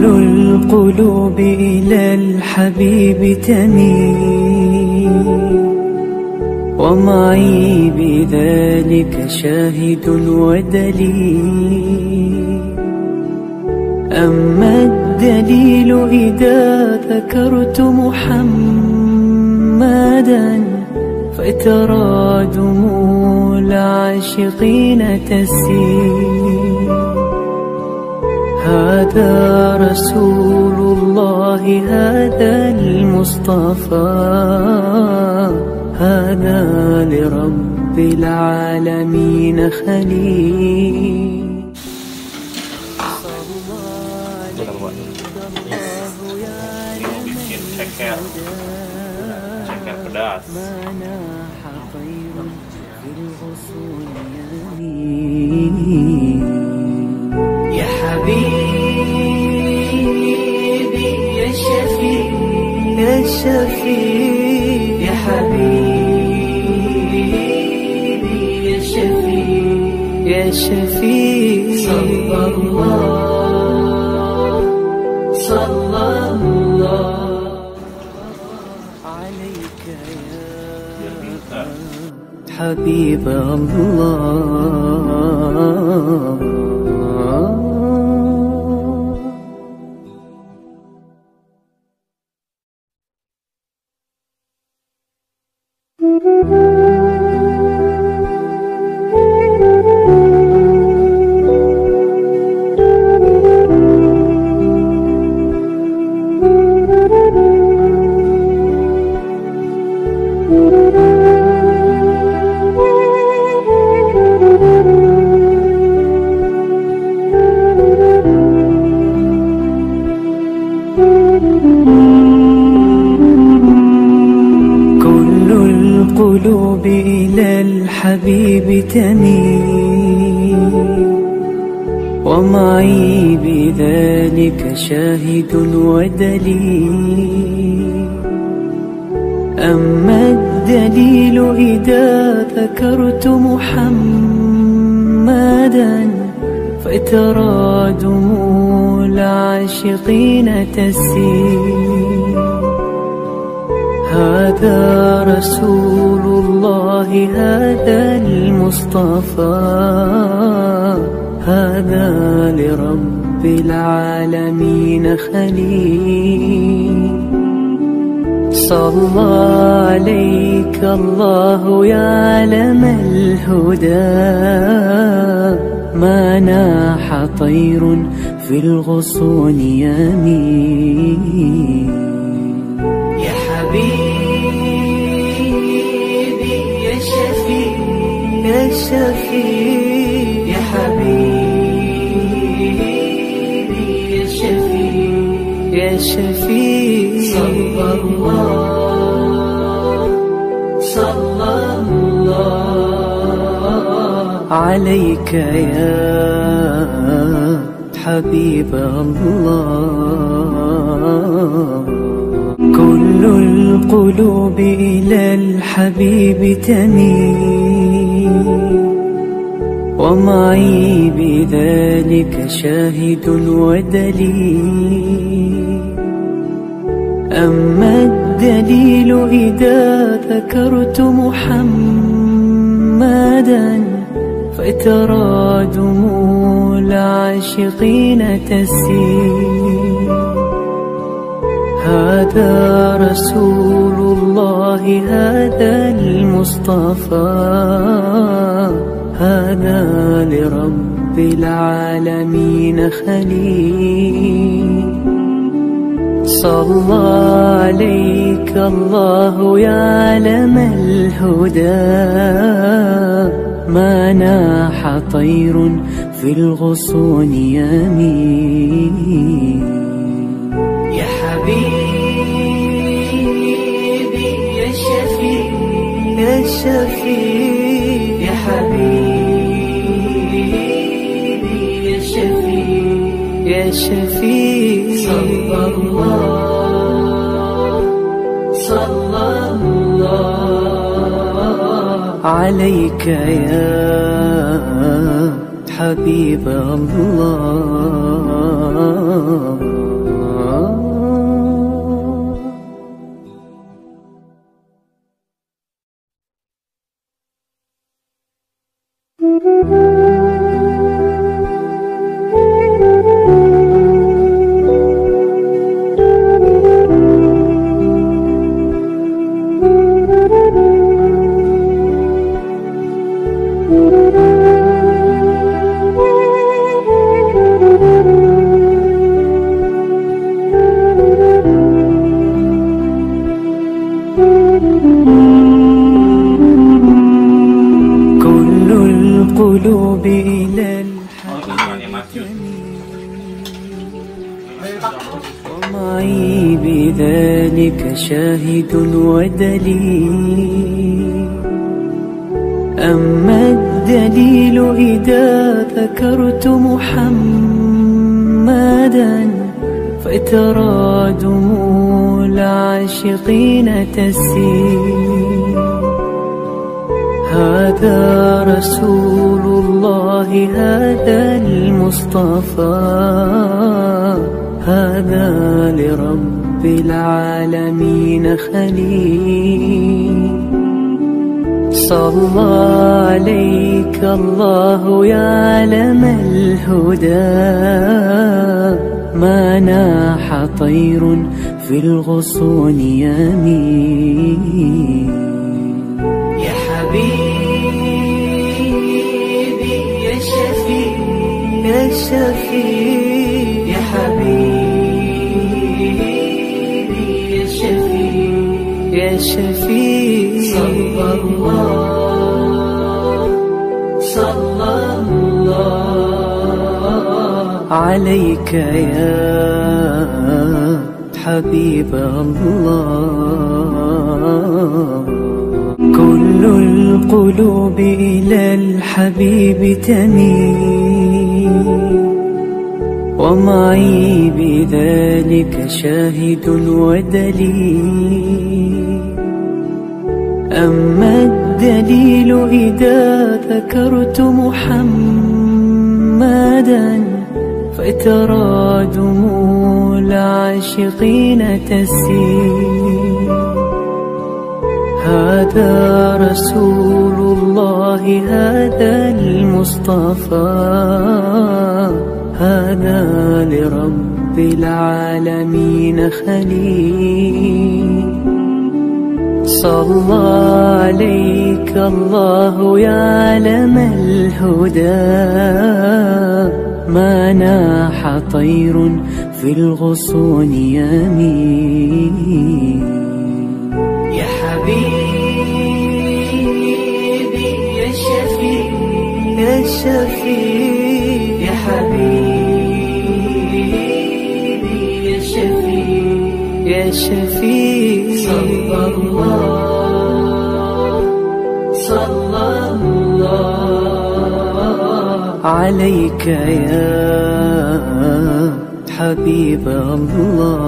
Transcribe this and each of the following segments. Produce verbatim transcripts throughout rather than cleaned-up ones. كل القلوب إلى الحبيب تميل، ومعي بذلك شاهد ودليل. أما الدليل إذا ذكرت محمدا فترى دموع العاشقين تسيل. هذا رسول الله، هذا المصطفى، هذا لرب العالمين خليل. Mau bikin ceker, ceker pedas. Ya Habibi, ya Syafi, ya Syafi, ya Habibi. يا شفيع صلى الله صلى الله عليك يا حبيب الله. قلوب إلى الحبيب تميل، ومعي بذلك شاهد ودليل. أما الدليل إذا ذكرت محمدا فترى دموع العاشقين تسيل. هذا رسول الله، هذا المصطفى، هذا لرب العالمين خليل. صلى عليك الله يعلم الهدى، ما ناح طير في الغصون يميل. يا شفيع يا حبيبي يا شفيع يا شفيع صلى الله صلى الله عليك يا حبيب الله. كل القلوب إلى الحبيب تميل، ومعي بذلك شاهد ودليل. أما الدليل إذا ذكرت محمدا فترى دموع العاشقين تسيل. هذا رسول الله، هذا المصطفى، هذا لرب العالمين خليل. صلى عليك الله يعلم الهدى، ما ناح طير في الغصون يميل. يا حبيبي يا شفيع يا شفيع يا حبيبي يا شفيع صلى الله صلى الله عليك يا حبيب الله. ومعي بذلك شاهد ودليل، أما الدليل إذا ذكرت محمدا فترى دموع العاشقين تسيل. هذا رسول الله، هذا المصطفى، هذا لرب العالمين خليل. صلى عليك الله يا علم الهدى، ما ناح طير في الغصون يمين. حبيبي يا شفيع يا شفيع، يا حبيبي يا شفيع يا شفيع. صلى الله صلى الله عليك يا حبيب الله. كل القلوب إلى الحبيب تميل، ومعي بذلك شاهد ودليل، أما الدليل إذا ذكرت محمدا فترى دموع العاشقين تسيل. هذا رسول الله، هذا المصطفى، هذا لرب العالمين خليل. صلى عليك الله يا علم الهدى، ما ناح طير في الغصون يمين. حبيبي يا شفيع يا شفيع، يا حبيبي يا شفيع يا شفيع. صلى الله صلى الله عليك يا حبيب الله.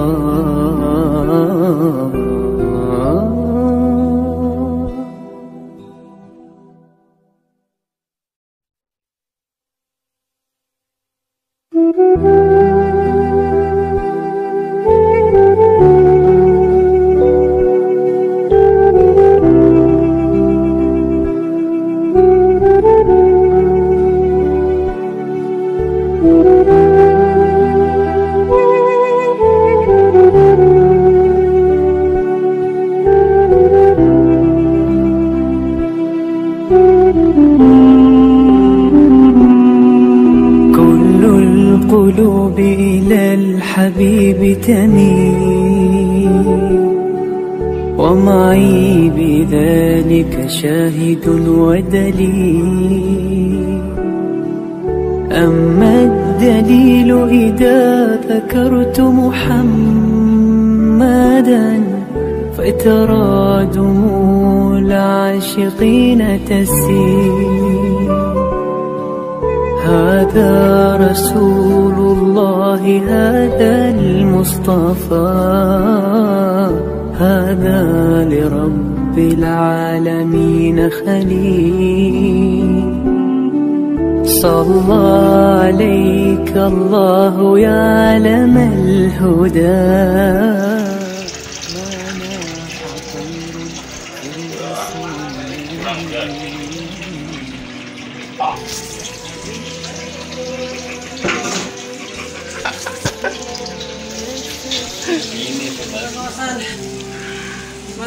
قلوب إلى الحبيب تميل، ومعي بذلك شاهد ودليل، أما الدليل إذا ذكرت محمدا فترى دموع العاشقين تسيل. هذا رسول الله، هذا المصطفى، هذا لرب العالمين خليل. صلى عليك الله يا علم الهدى.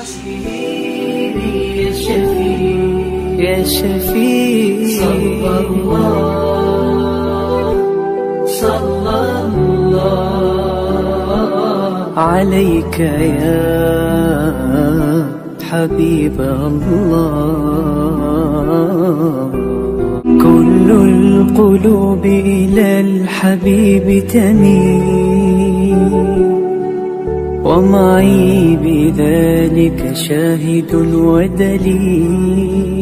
حبيبي يا شفيع يا شفيع. صلى الله صلى الله عليك يا حبيب الله. كل القلوب إلى الحبيب تميل، ومعي بذلك شاهد ودليل.